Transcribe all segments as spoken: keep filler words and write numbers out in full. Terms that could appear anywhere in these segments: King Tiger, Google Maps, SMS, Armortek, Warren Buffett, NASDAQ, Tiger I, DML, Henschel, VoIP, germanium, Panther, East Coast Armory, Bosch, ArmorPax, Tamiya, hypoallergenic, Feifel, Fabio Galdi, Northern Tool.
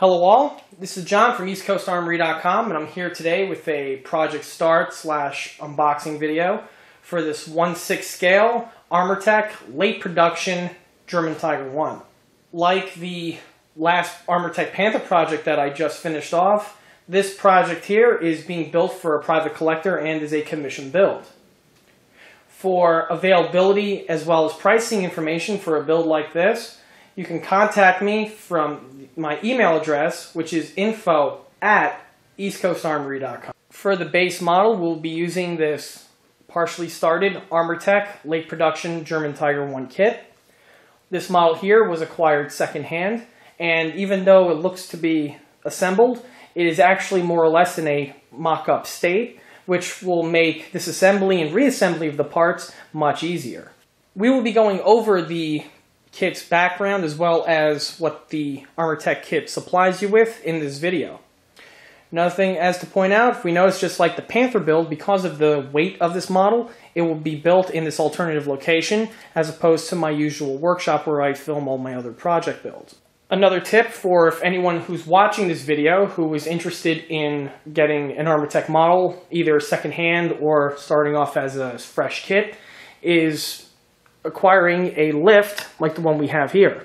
Hello all, this is John from East Coast Armory dot com and I'm here today with a project start slash unboxing video for this one sixth scale Armortek late production German Tiger one. Like the last Armortek Panther project that I just finished off, this project here is being built for a private collector and is a commission build. For availability as well as pricing information for a build like this, you can contact me from my email address, which is info at east coast armory dot com. For the base model, we'll be using this partially started Armortek late production German Tiger one kit. This model here was acquired secondhand, and even though it looks to be assembled, it is actually more or less in a mock-up state, which will make this assembly and reassembly of the parts much easier. We will be going over the kit's background as well as what the Armortek kit supplies you with in this video. Another thing as to point out, if we notice, just like the Panther build, because of the weight of this model, it will be built in this alternative location as opposed to my usual workshop where I film all my other project builds. Another tip for if anyone who's watching this video who is interested in getting an Armortek model, either secondhand or starting off as a fresh kit, is acquiring a lift like the one we have here.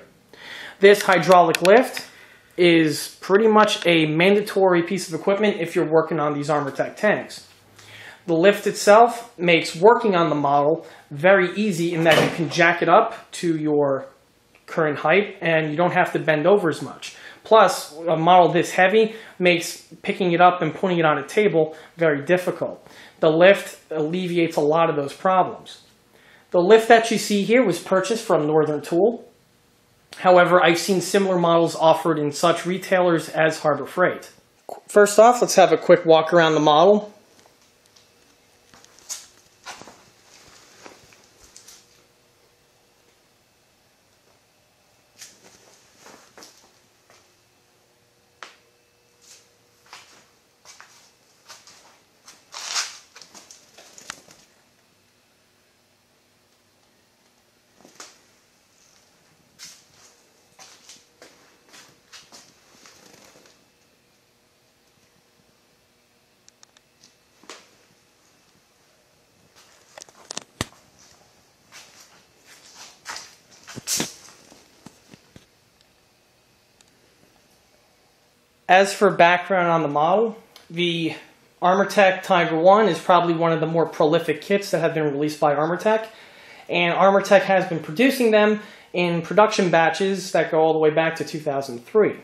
This hydraulic lift is pretty much a mandatory piece of equipment if you're working on these Armortek tanks. The lift itself makes working on the model very easy in that you can jack it up to your current height and you don't have to bend over as much. Plus, a model this heavy makes picking it up and putting it on a table very difficult. The lift alleviates a lot of those problems. The lift that you see here was purchased from Northern Tool. However, I've seen similar models offered in such retailers as Harbor Freight. First off, let's have a quick walk around the model. As for background on the model, the Armortek Tiger one is probably one of the more prolific kits that have been released by Armortek, and Armortek has been producing them in production batches that go all the way back to two thousand three.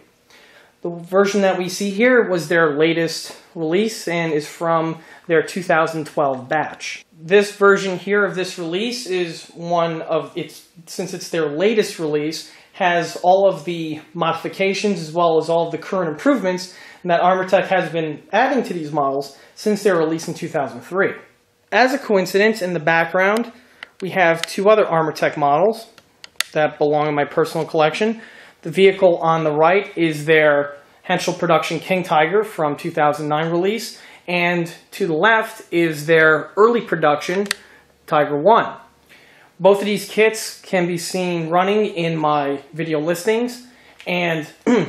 The version that we see here was their latest release and is from their two thousand twelve batch. This version here of this release is one of its, since it's their latest release, has all of the modifications as well as all of the current improvements that Armortek has been adding to these models since their release in two thousand three. As a coincidence, in the background, we have two other Armortek models that belong in my personal collection. The vehicle on the right is their Henschel production King Tiger from two thousand nine release, and to the left is their early production Tiger one. Both of these kits can be seen running in my video listings, and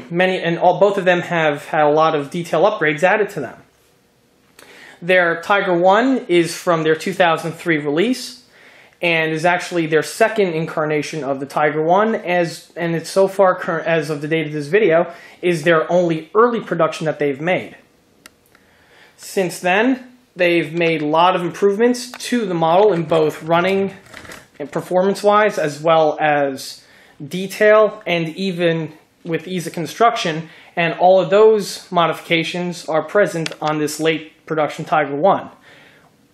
many and all both of them have had a lot of detail upgrades added to them. Their Tiger one is from their two thousand three release and is actually their second incarnation of the Tiger one, as and it's so far current as of the date of this video is their only early production that they've made. Since then, they've made a lot of improvements to the model in both running performance-wise, as well as detail, and even with ease of construction, and all of those modifications are present on this late production Tiger one.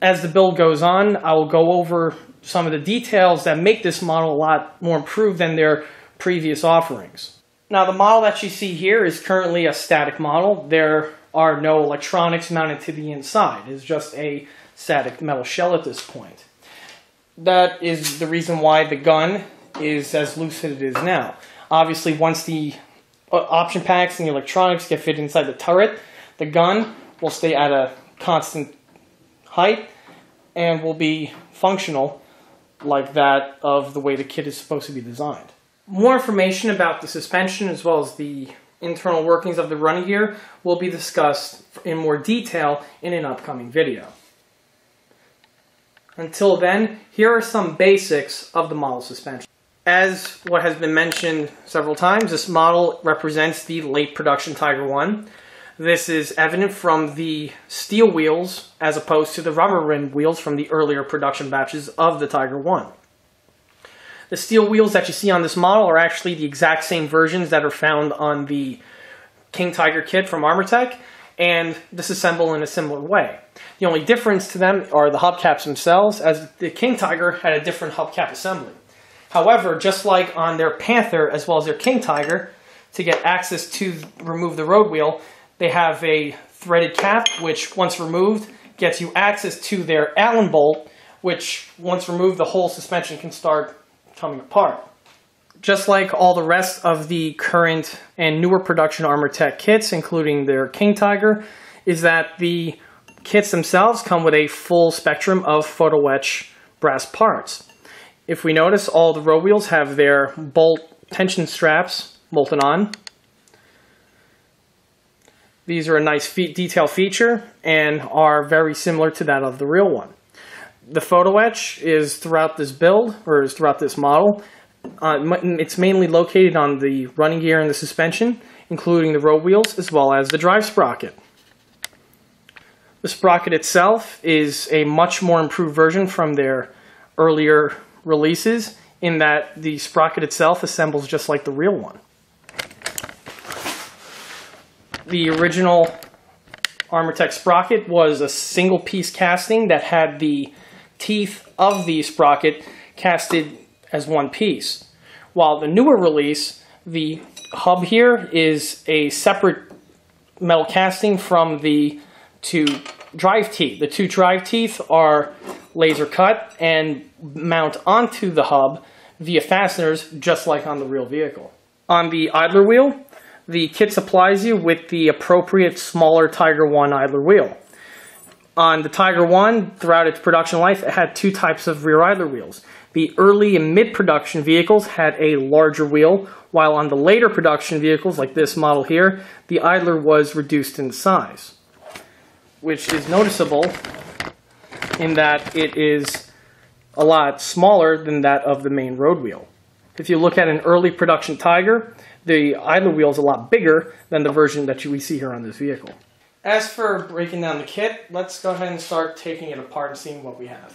As the build goes on, I will go over some of the details that make this model a lot more improved than their previous offerings. Now, the model that you see here is currently a static model. There are no electronics mounted to the inside. It's just a static metal shell at this point. That is the reason why the gun is as loose as it is now. Obviously, once the option packs and the electronics get fit inside the turret, the gun will stay at a constant height and will be functional like that of the way the kit is supposed to be designed. More information about the suspension as well as the internal workings of the running gear will be discussed in more detail in an upcoming video. Until then, here are some basics of the model suspension. As what has been mentioned several times, this model represents the late production Tiger one. This is evident from the steel wheels as opposed to the rubber rim wheels from the earlier production batches of the Tiger one. The steel wheels that you see on this model are actually the exact same versions that are found on the King Tiger kit from Armortek and disassemble in a similar way. The only difference to them are the hubcaps themselves, as the King Tiger had a different hubcap assembly. However, just like on their Panther as well as their King Tiger, to get access to remove the road wheel, they have a threaded cap, which once removed gets you access to their Allen bolt, which once removed the whole suspension can start coming apart. Just like all the rest of the current and newer production Armortek kits, including their King Tiger, is that the kits themselves come with a full spectrum of photo-etch brass parts. If we notice, all the road wheels have their bolt tension straps bolted on. These are a nice fe- detail feature and are very similar to that of the real one. The photo etch is throughout this build, or is throughout this model. Uh, it's mainly located on the running gear and the suspension, including the road wheels as well as the drive sprocket. The sprocket itself is a much more improved version from their earlier releases, in that the sprocket itself assembles just like the real one. The original Armortek sprocket was a single piece casting that had the teeth of the sprocket casted as one piece. While the newer release, the hub here is a separate metal casting from the two drive teeth. The two drive teeth are laser cut and mount onto the hub via fasteners, just like on the real vehicle. On the idler wheel, the kit supplies you with the appropriate smaller Tiger one idler wheel. On the Tiger one, throughout its production life, it had two types of rear idler wheels. The early and mid-production vehicles had a larger wheel, while on the later production vehicles, like this model here, the idler was reduced in size, which is noticeable in that it is a lot smaller than that of the main road wheel. If you look at an early production Tiger, the idler wheel is a lot bigger than the version that we see here on this vehicle. As for breaking down the kit, let's go ahead and start taking it apart and seeing what we have.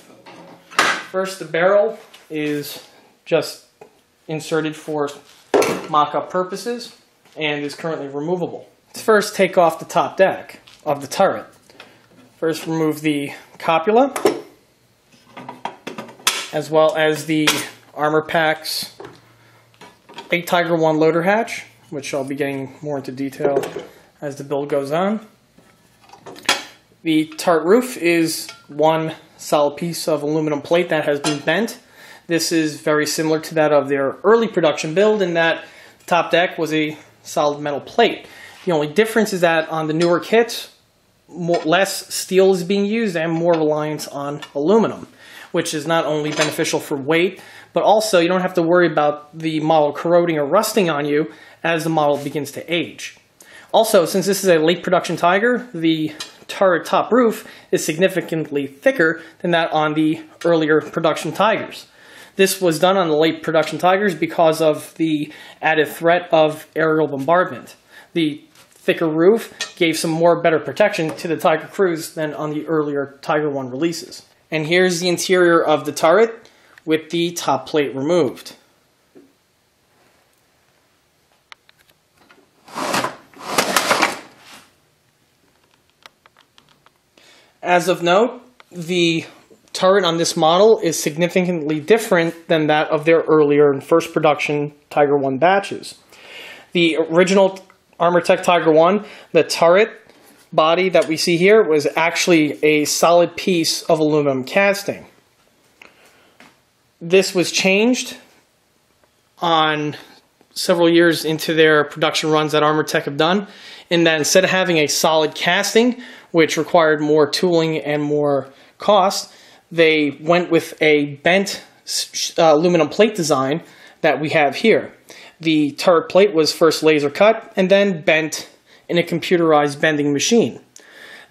First, the barrel is just inserted for mock-up purposes and is currently removable. Let's first take off the top deck of the turret. First, remove the copula, as well as the ArmorPax big Tiger one loader hatch, which I'll be getting more into detail as the build goes on. The turret roof is one solid piece of aluminum plate that has been bent. This is very similar to that of their early production build, in that the top deck was a solid metal plate. The only difference is that on the newer kits, more, less steel is being used and more reliance on aluminum, which is not only beneficial for weight, but also you don't have to worry about the model corroding or rusting on you as the model begins to age. Also, since this is a late production Tiger, the turret top roof is significantly thicker than that on the earlier production Tigers. This was done on the late production Tigers because of the added threat of aerial bombardment. The thicker roof gave some more better protection to the Tiger crews than on the earlier Tiger one releases. And here's the interior of the turret with the top plate removed. As of note, the turret on this model is significantly different than that of their earlier and first production Tiger one batches. The original Armortek Tiger one, the turret body that we see here, was actually a solid piece of aluminum casting. This was changed on several years into their production runs that Armortek have done, in that instead of having a solid casting, which required more tooling and more cost, they went with a bent uh, aluminum plate design that we have here. The turret plate was first laser cut and then bent in a computerized bending machine.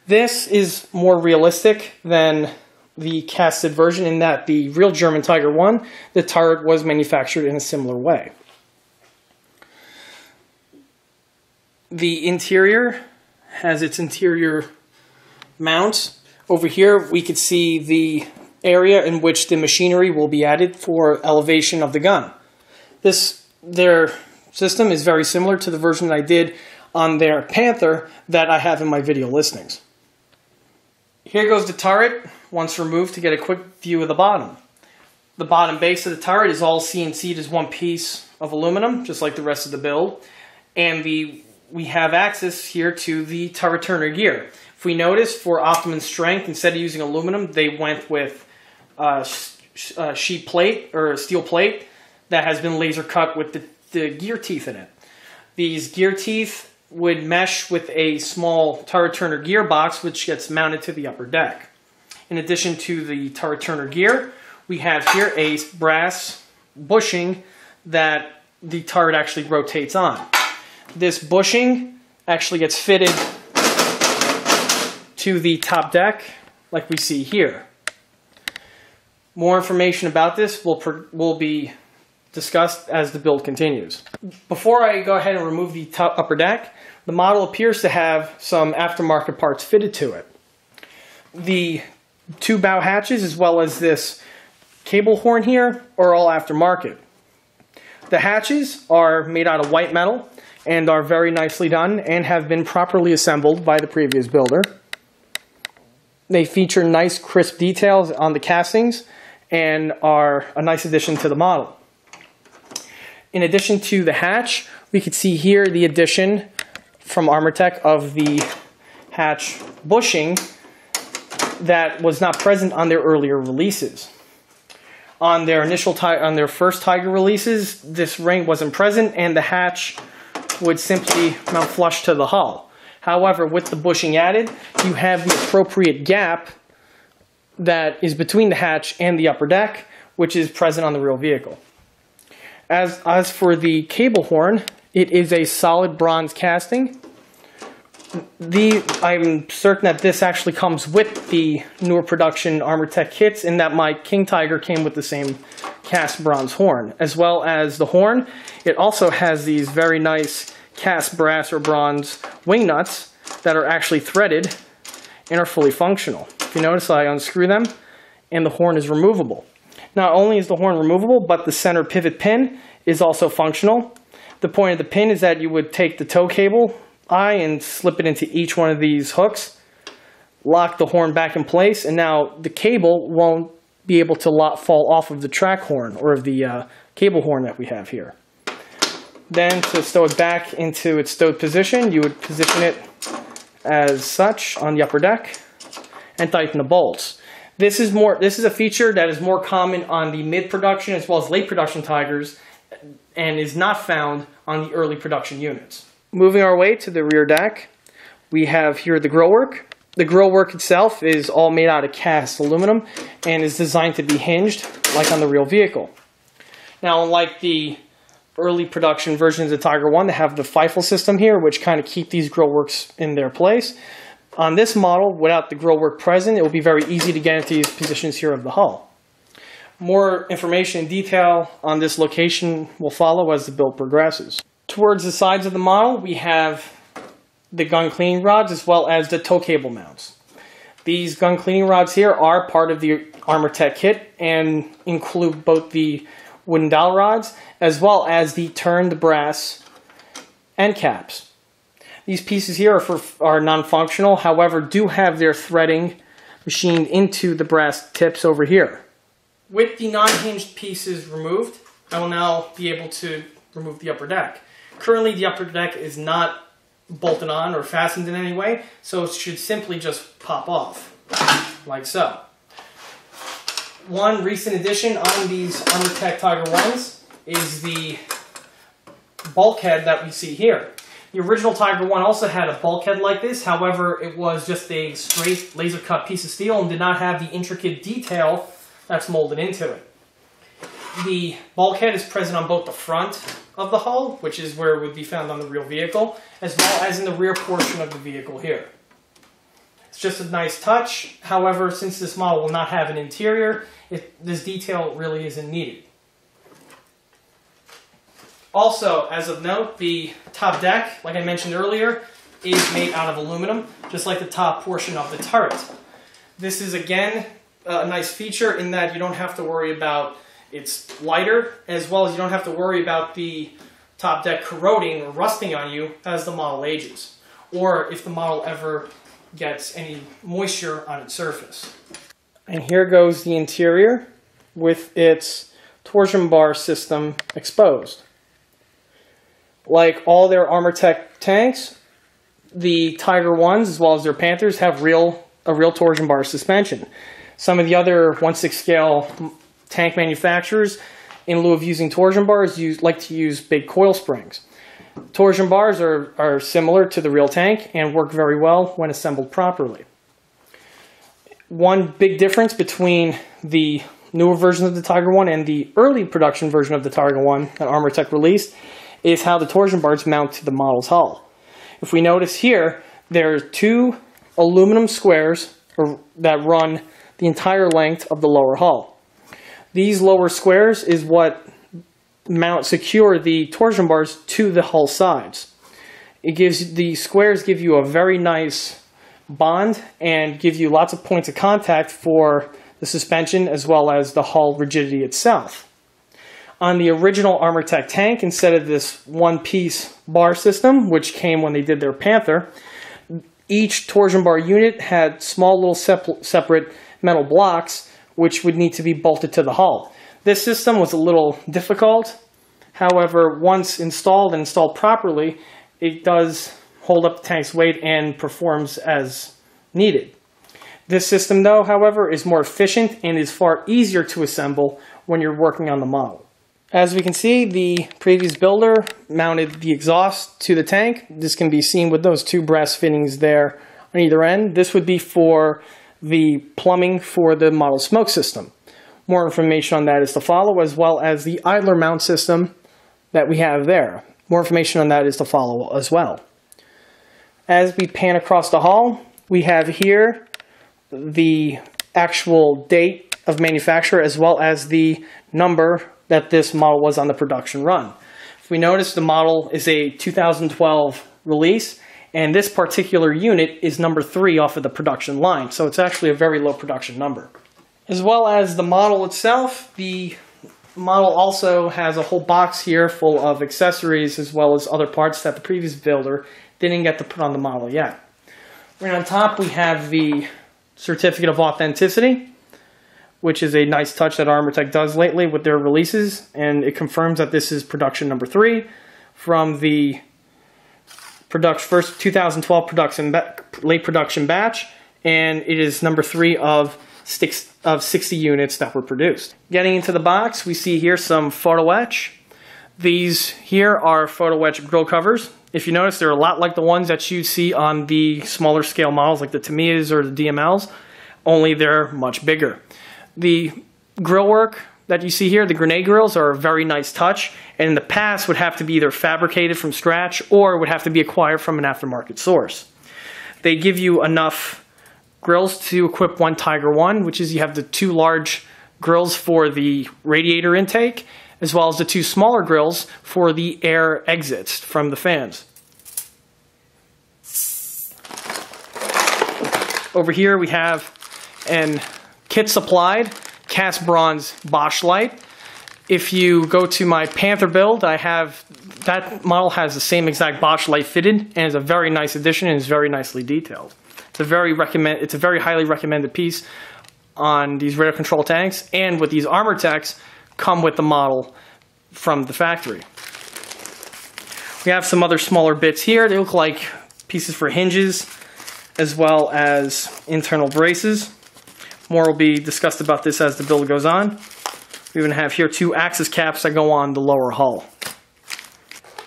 This is more realistic than the casted version in that the real German Tiger one, the turret was manufactured in a similar way. The interior has its interior mounts. Over here we could see the area in which the machinery will be added for elevation of the gun. This, their system is very similar to the version that I did on their Panther that I have in my video listings. Here goes the turret, once removed, to get a quick view of the bottom. The bottom base of the turret is all C N C'd as one piece of aluminum, just like the rest of the build. And the, we have access here to the turret turner gear. If we notice, for optimum strength, instead of using aluminum, they went with uh, sh uh, sheet plate, or steel plate, that has been laser cut with the, the gear teeth in it. These gear teeth would mesh with a small turret turner gearbox, which gets mounted to the upper deck. In addition to the turret turner gear, we have here a brass bushing that the turret actually rotates on. This bushing actually gets fitted to the top deck, like we see here. More information about this will, will be discussed as the build continues. Before I go ahead and remove the top upper deck, the model appears to have some aftermarket parts fitted to it. The two bow hatches, as well as this cable horn here, are all aftermarket. The hatches are made out of white metal and are very nicely done and have been properly assembled by the previous builder. They feature nice crisp details on the castings and are a nice addition to the model. In addition to the hatch, we can see here the addition from Armortek of the hatch bushing that was not present on their earlier releases. On their initial on their first Tiger releases, this ring wasn't present and the hatch would simply mount flush to the hull. However, with the bushing added, you have the appropriate gap that is between the hatch and the upper deck, which is present on the real vehicle. As, as for the cable horn, it is a solid bronze casting. The, I'm certain that this actually comes with the newer production Armortek kits, in that my King Tiger came with the same cast bronze horn. As well as the horn, it also has these very nice cast brass or bronze wing nuts that are actually threaded and are fully functional. If you notice, I unscrew them and the horn is removable. Not only is the horn removable, but the center pivot pin is also functional. The point of the pin is that you would take the tow cable eye and slip it into each one of these hooks, lock the horn back in place, and now the cable won't be able to fall off of the track horn or of the uh, cable horn that we have here. Then to stow it back into its stowed position, you would position it as such on the upper deck and tighten the bolts. This is more. This is a feature that is more common on the mid-production as well as late-production Tigers and is not found on the early production units. Moving our way to the rear deck, we have here the grillwork. The grillwork itself is all made out of cast aluminum and is designed to be hinged like on the real vehicle. Now, unlike the early production versions of Tiger one, they have the Feifel system here, which kind of keep these grillworks in their place. On this model, without the grillwork present, it will be very easy to get into these positions here of the hull. More information and detail on this location will follow as the build progresses. Towards the sides of the model, we have the gun cleaning rods as well as the tow cable mounts. These gun cleaning rods here are part of the Armortek kit and include both the wooden dowel rods as well as the turned brass end caps. These pieces here are, for, are non-functional, however, do have their threading machined into the brass tips over here. With the non-hinged pieces removed, I will now be able to remove the upper deck. Currently, the upper deck is not bolted on or fastened in any way, so it should simply just pop off, like so. One recent addition on these Armortek Tiger ones is the bulkhead that we see here. The original Tiger one also had a bulkhead like this, however, it was just a straight laser-cut piece of steel and did not have the intricate detail that's molded into it. The bulkhead is present on both the front of the hull, which is where it would be found on the real vehicle, as well as in the rear portion of the vehicle here. It's just a nice touch. However, since this model will not have an interior, it, this detail really isn't needed. Also, as of note, the top deck, like I mentioned earlier, is made out of aluminum, just like the top portion of the turret. This is, again, a nice feature in that you don't have to worry about it's lighter, as well as you don't have to worry about the top deck corroding or rusting on you as the model ages, or if the model ever gets any moisture on its surface. And here goes the interior with its torsion bar system exposed. Like all their Armortek tanks, the Tiger ones as well as their Panthers have real a real torsion bar suspension. Some of the other one sixth scale tank manufacturers, in lieu of using torsion bars, use, like to use big coil springs. Torsion bars are, are similar to the real tank and work very well when assembled properly. One big difference between the newer version of the Tiger one and the early production version of the Tiger one that Armortek released is how the torsion bars mount to the model's hull. If we notice here, there are two aluminum squares that run the entire length of the lower hull. These lower squares is what mount secure the torsion bars to the hull sides. It gives the squares give you a very nice bond and give you lots of points of contact for the suspension as well as the hull rigidity itself. On the original Armortek tank, instead of this one-piece bar system, which came when they did their Panther, each torsion bar unit had small little sep separate metal blocks which would need to be bolted to the hull. This system was a little difficult. However, once installed and installed properly, it does hold up the tank's weight and performs as needed. This system, though, however, is more efficient and is far easier to assemble when you're working on the model. As we can see, the previous builder mounted the exhaust to the tank. This can be seen with those two brass fittings there on either end. This would be for the plumbing for the model smoke system. More information on that is to follow, as well as the idler mount system that we have there. More information on that is to follow as well. As we pan across the hull, we have here the actual date of manufacture as well as the number that this model was on the production run. If we notice, the model is a two thousand twelve release, and this particular unit is number three off of the production line, so it's actually a very low production number. As well as the model itself, the model also has a whole box here full of accessories as well as other parts that the previous builder didn't get to put on the model yet. Right on top we have the certificate of authenticity, which is a nice touch that Armortek does lately with their releases, and it confirms that this is production number three from the product, first two thousand twelve production, late production batch, and it is number three of, six, of sixty units that were produced. Getting into the box, we see here some photo etch. These here are photo etch grill covers. If you notice, they're a lot like the ones that you see on the smaller scale models like the Tamiya's or the D M L's, only they're much bigger. The grill work that you see here, the grenade grills, are a very nice touch, and in the past would have to be either fabricated from scratch or would have to be acquired from an aftermarket source. They give you enough grills to equip one Tiger one, which is you have the two large grills for the radiator intake, as well as the two smaller grills for the air exits from the fans. Over here we have an kit supplied cast bronze Bosch light. If you go to my Panther build, I have that model has the same exact Bosch light fitted and is a very nice addition and is very nicely detailed. It's a very recommend. It's a very highly recommended piece on these radio control tanks, and with these Armorteks come with the model from the factory. We have some other smaller bits here. They look like pieces for hinges as well as internal braces. More will be discussed about this as the build goes on. We even have here two axis caps that go on the lower hull.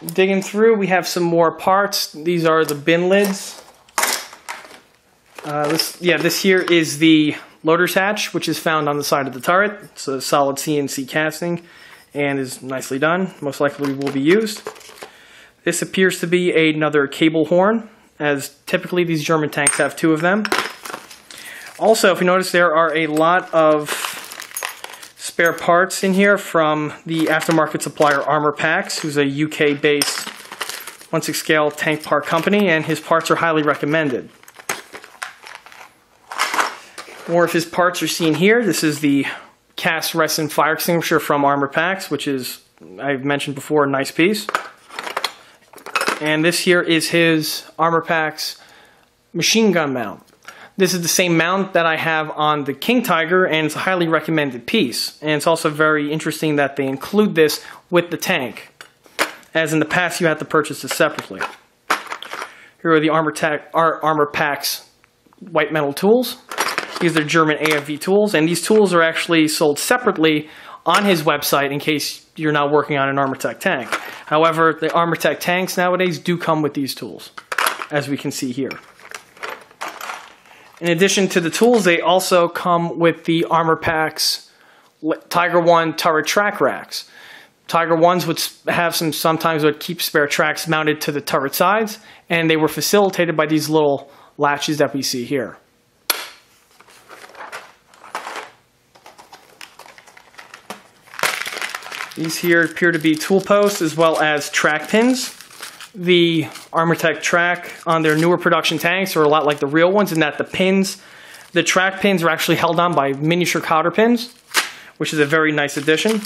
Digging through, we have some more parts. These are the bin lids. Uh, this, yeah, this here is the loader's hatch, which is found on the side of the turret. It's a solid C N C casting. and is nicely done, most likely will be used. This appears to be another cable horn, as typically these German tanks have two of them. Also, if you notice, there are a lot of spare parts in here from the aftermarket supplier ArmorPax, who's a U K-based one sixth scale tank part company, and his parts are highly recommended. More of his parts are seen here. This is the cast resin fire extinguisher from ArmorPax, which is, I've mentioned before, a nice piece. And this here is his ArmorPax machine gun mount. This is the same mount that I have on the King Tiger, and it's a highly recommended piece. And it's also very interesting that they include this with the tank, as in the past you have to purchase this separately. Here are the ArmorPax white metal tools. These are German A F V tools, and these tools are actually sold separately on his website in case you're not working on an Armortek tank. However, the Armortek tanks nowadays do come with these tools, as we can see here. In addition to the tools, they also come with the ArmorPax Tiger one turret track racks. Tiger ones would have some, sometimes would keep spare tracks mounted to the turret sides, and they were facilitated by these little latches that we see here. These here appear to be tool posts as well as track pins. The Armortek track on their newer production tanks are a lot like the real ones in that the pins, the track pins are actually held on by miniature cotter pins, which is a very nice addition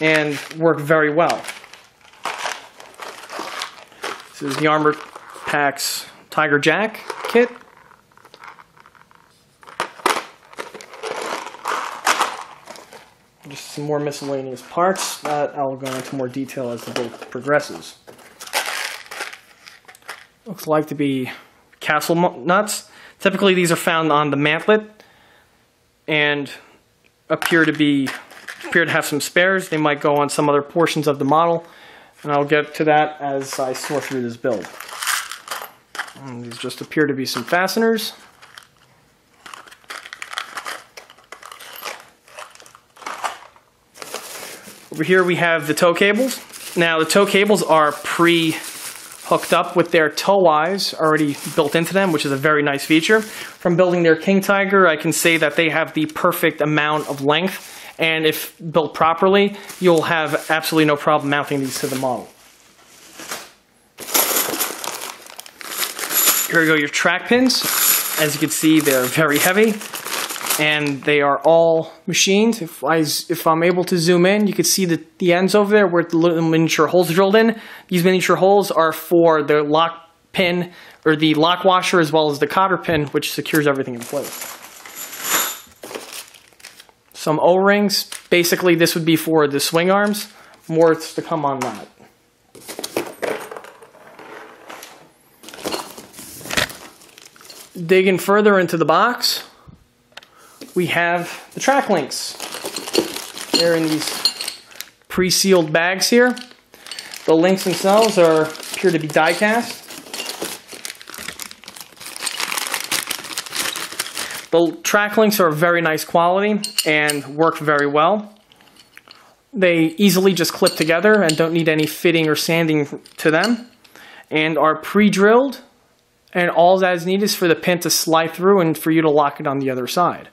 and work very well. This is the ArmorPax Tiger Jack kit. Just some more miscellaneous parts that I'll go into more detail as the build progresses. Looks like to be castle nuts. Typically these are found on the mantlet and appear to be appear to have some spares. They might go on some other portions of the model, and I'll get to that as I sort through this build. And these just appear to be some fasteners. Over here we have the tow cables. Now the tow cables are pre-hooked up with their tow eyes already built into them, which is a very nice feature. From building their King Tiger, I can say that they have the perfect amount of length, and if built properly, you'll have absolutely no problem mounting these to the model. Here we go, your track pins. As you can see, they're very heavy, and they are all machined. If, I, if I'm able to zoom in, you can see the, the ends over there where the little miniature holes are drilled in. These miniature holes are for the lock pin, or the lock washer, as well as the cotter pin, which secures everything in place. Some O-rings. Basically, this would be for the swing arms. More to come on that. Digging further into the box, we have the track links. They're in these pre-sealed bags here. The links themselves are appear to be die cast. The track links are very nice quality and work very well. They easily just clip together and don't need any fitting or sanding to them, and are pre-drilled, and all that is needed is for the pin to slide through and for you to lock it on the other side.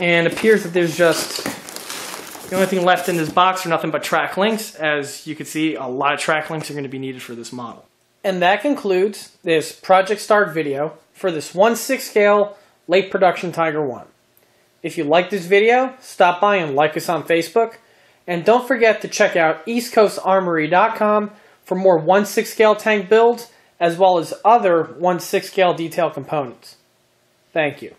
And it appears that there's just the only thing left in this box are nothing but track links. As you can see, a lot of track links are going to be needed for this model. And that concludes this project start video for this one sixth scale late production Tiger one. If you like this video, stop by and like us on Facebook, and don't forget to check out east coast armory dot com for more one sixth scale tank builds as well as other one sixth scale detail components. Thank you.